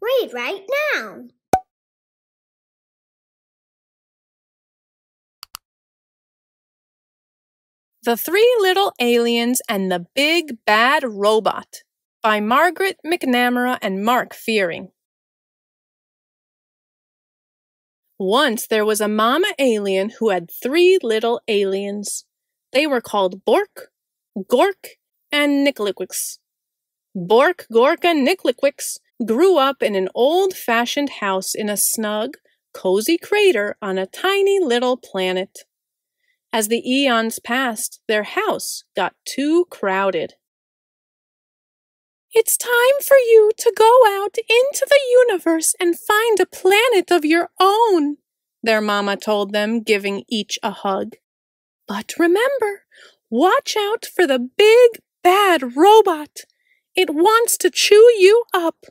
Read Right Now. The Three Little Aliens and the Big Bad Robot by Margaret McNamara and Mark Fearing. Once there was a mama alien who had three little aliens. They were called Bork, Gork, and Nicklequix. Bork, Gork, and Nicklequix grew up in an old-fashioned house in a snug, cozy crater on a tiny little planet. As the eons passed, their house got too crowded. It's time for you to go out into the universe and find a planet of your own, their mama told them, giving each a hug. But remember, watch out for the big bad robot. It wants to chew you up.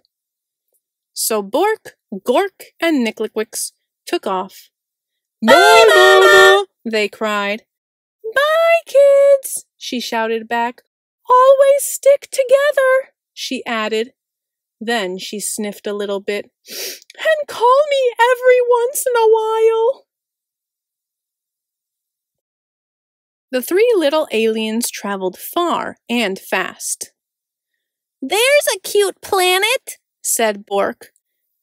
So Bork, Gork, and Nicklequix took off. Bye, Mama, they cried. Bye, kids, she shouted back. Always stick together, she added. Then she sniffed a little bit. And call me every once in a while. The three little aliens traveled far and fast. There's a cute planet, said Bork.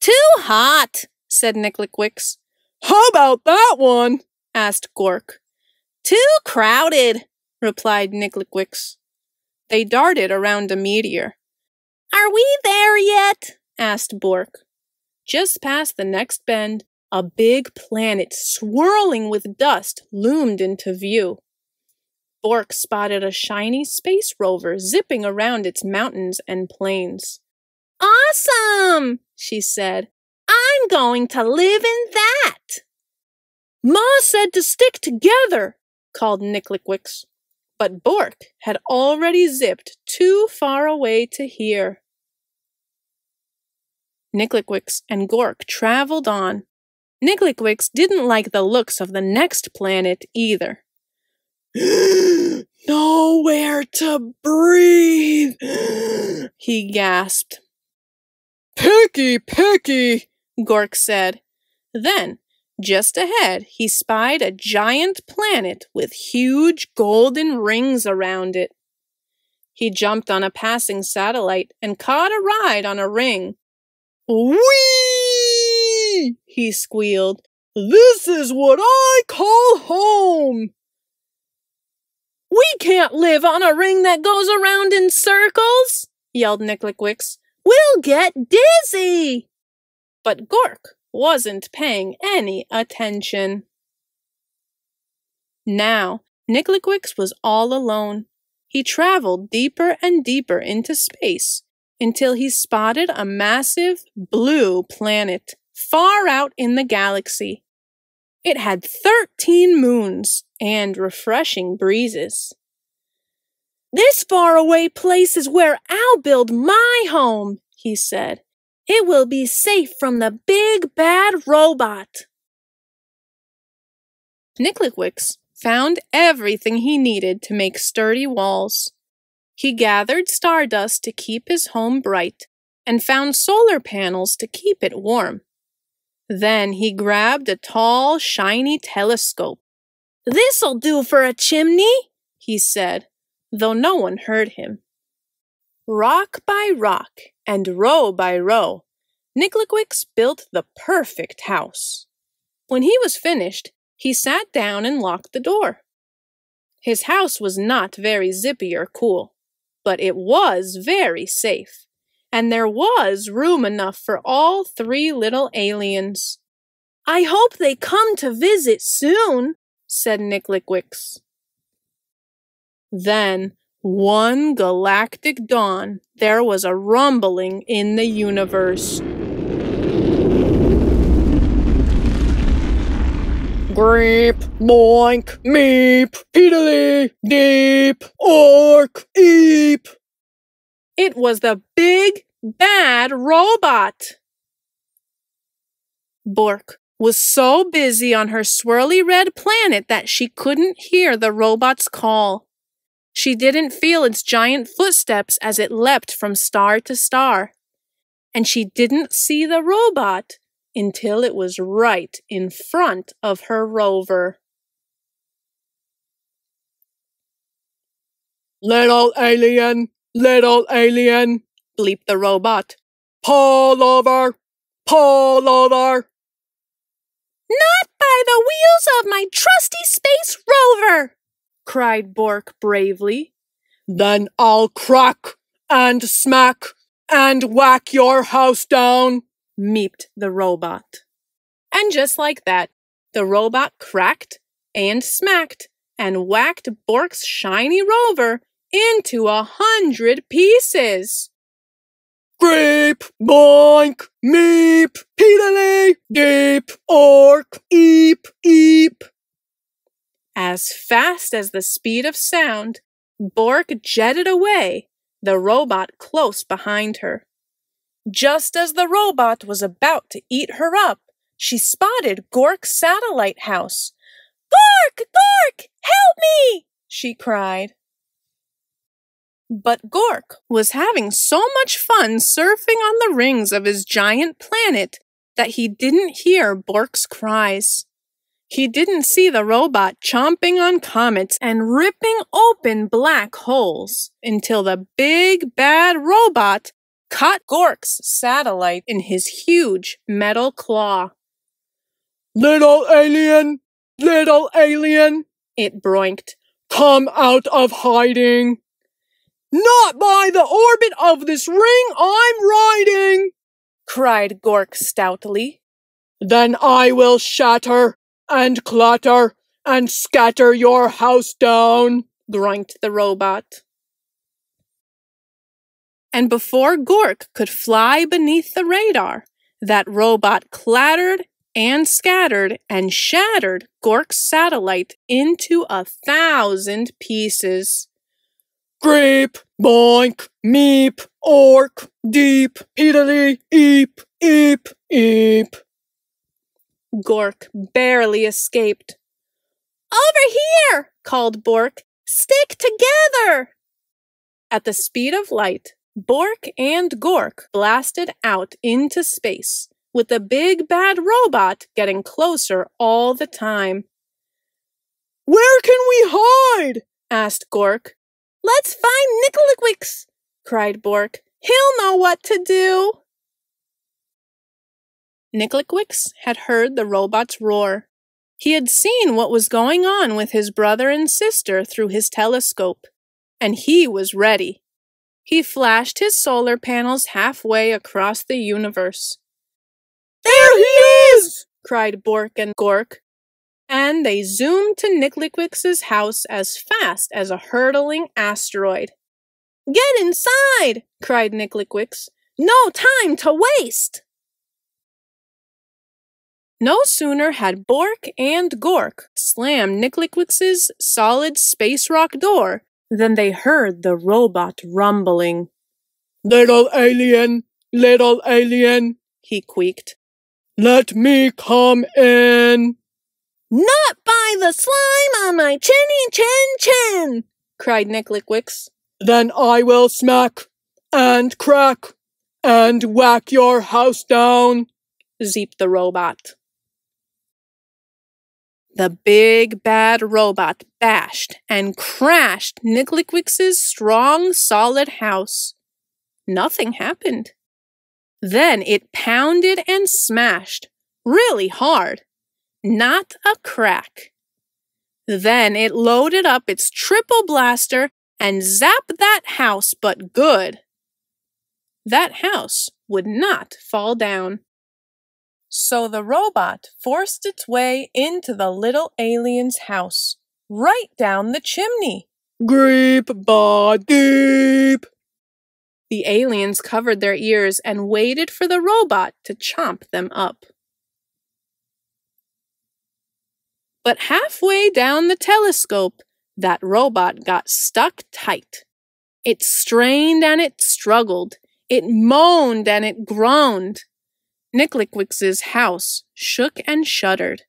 Too hot, said Nicklequix. How about that one? Asked Gork. Too crowded, replied Nicklequix. They darted around a meteor. Are we there yet? Asked Bork. Just past the next bend, a big planet swirling with dust loomed into view. Bork spotted a shiny space rover zipping around its mountains and plains. Awesome, she said. I'm going to live in that. Ma said to stick together, called Nicklequix. But Bork had already zipped too far away to hear. Nicklequix and Gork traveled on. Nicklequix didn't like the looks of the next planet either. Nowhere to breathe, he gasped. Picky, picky, Gork said. Then, just ahead, he spied a giant planet with huge golden rings around it. He jumped on a passing satellite and caught a ride on a ring. Whee! He squealed. This is what I call home. We can't live on a ring that goes around in circles, yelled Nicklequix. We'll get dizzy. But Gork wasn't paying any attention. Now, Nicklequix was all alone. He traveled deeper and deeper into space until he spotted a massive blue planet far out in the galaxy. It had 13 moons and refreshing breezes. This faraway place is where I'll build my home, he said. It will be safe from the big bad robot. Nicklequix found everything he needed to make sturdy walls. He gathered stardust to keep his home bright and found solar panels to keep it warm. Then he grabbed a tall, shiny telescope. This'll do for a chimney, he said, though no one heard him. Rock by rock and row by row, Nicklequix built the perfect house. When he was finished, he sat down and locked the door. His house was not very zippy or cool, but it was very safe. And there was room enough for all three little aliens. I hope they come to visit soon, said Nicklequix. Then, one galactic dawn, there was a rumbling in the universe. Greep, boink, meep, piddly, deep, ork, eep. It was the big, bad robot. Bork was so busy on her swirly red planet that she couldn't hear the robot's call. She didn't feel its giant footsteps as it leapt from star to star. and she didn't see the robot until it was right in front of her rover. Little alien, bleeped the robot. Pull over, pull over. Not by the wheels of my trusty space rover, cried Bork bravely. Then I'll crack and smack and whack your house down, meeped the robot. And just like that, the robot cracked and smacked and whacked Bork's shiny rover into 100 pieces. Creep, boink, meep, peedily, deep, ork, eep, eep. As fast as the speed of sound, Bork jetted away, the robot close behind her. Just as the robot was about to eat her up, she spotted Gork's satellite house. Gork, Gork, help me, she cried. But Gork was having so much fun surfing on the rings of his giant planet that he didn't hear Bork's cries. He didn't see the robot chomping on comets and ripping open black holes until the big bad robot caught Gork's satellite in his huge metal claw. Little alien, it broinked. Come out of hiding. Not by the orbit of this ring I'm riding, cried Gork stoutly. Then I will shatter and clatter and scatter your house down, grunted the robot. And before Gork could fly beneath the radar, that robot clattered and scattered and shattered Gork's satellite into 1,000 pieces. Creep, boink, meep, ork, deep, peedily, eep, eep, eep. Gork barely escaped. Over here, called Bork. Stick together. At the speed of light, Bork and Gork blasted out into space, with the big bad robot getting closer all the time. Where can we hide? Asked Gork. Let's find Nicklequix, cried Bork. He'll know what to do. Nicklequix had heard the robot's roar. He had seen what was going on with his brother and sister through his telescope, and he was ready. He flashed his solar panels halfway across the universe. There he is! Cried Bork and Gork. And they zoomed to Nicklequix's house as fast as a hurtling asteroid. Get inside! Cried Nicklequix. No time to waste! No sooner had Bork and Gork slammed Nicklequix's solid space rock door than they heard the robot rumbling. Little alien, he queeked. Let me come in. Not by the slime on my chinny chin chin, cried Nicklequix. Then I will smack and crack and whack your house down, zeeped the robot. The big bad robot bashed and crashed Nicklequix's strong, solid house. Nothing happened. Then it pounded and smashed really hard. Not a crack. Then it loaded up its triple blaster and zapped that house but good. That house would not fall down. So the robot forced its way into the little alien's house, right down the chimney. Creep, deep. The aliens covered their ears and waited for the robot to chomp them up. But halfway down the telescope, that robot got stuck tight. It strained and it struggled. It moaned and it groaned. Nicklequix's house shook and shuddered.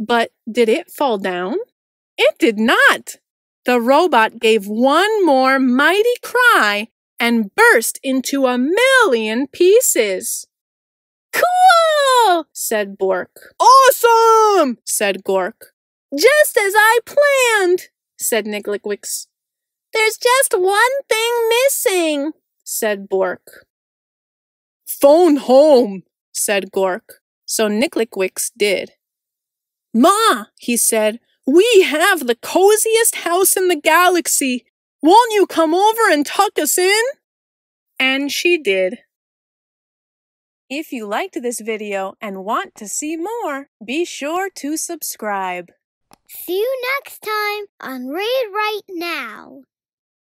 But did it fall down? It did not. The robot gave one more mighty cry and burst into 1,000,000 pieces. "Cool," said Bork. "Awesome," said Gork. "Just as I planned," said Nicklequix. "There's just one thing missing," said Bork. "Phone home," said Gork. So Nicklequix did. "Ma," he said, "we have the coziest house in the galaxy. Won't you come over and tuck us in?" And she did. If you liked this video and want to see more, be sure to subscribe. See you next time on Read Right Now.